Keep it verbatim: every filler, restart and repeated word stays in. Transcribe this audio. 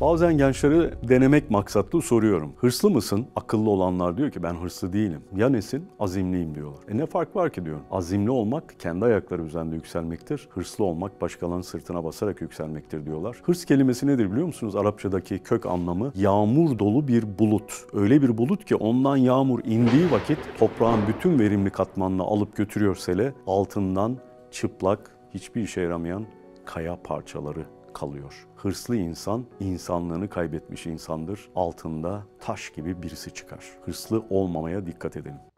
Bazen gençlere denemek maksatlı soruyorum. Hırslı mısın? Akıllı olanlar diyor ki ben hırslı değilim. Ya nesin? Azimliyim diyorlar. E ne fark var ki diyorum. Azimli olmak kendi ayakları üzerinde yükselmektir. Hırslı olmak başkalarının sırtına basarak yükselmektir diyorlar. Hırs kelimesi nedir biliyor musunuz? Arapçadaki kök anlamı yağmur dolu bir bulut. Öyle bir bulut ki ondan yağmur indiği vakit toprağın bütün verimli katmanını alıp götürüyor sele. Altından çıplak, hiçbir işe yaramayan kaya parçaları kalıyor. Hırslı insan, insanlığını kaybetmiş insandır. Altında taş gibi birisi çıkar. Hırslı olmamaya dikkat edelim.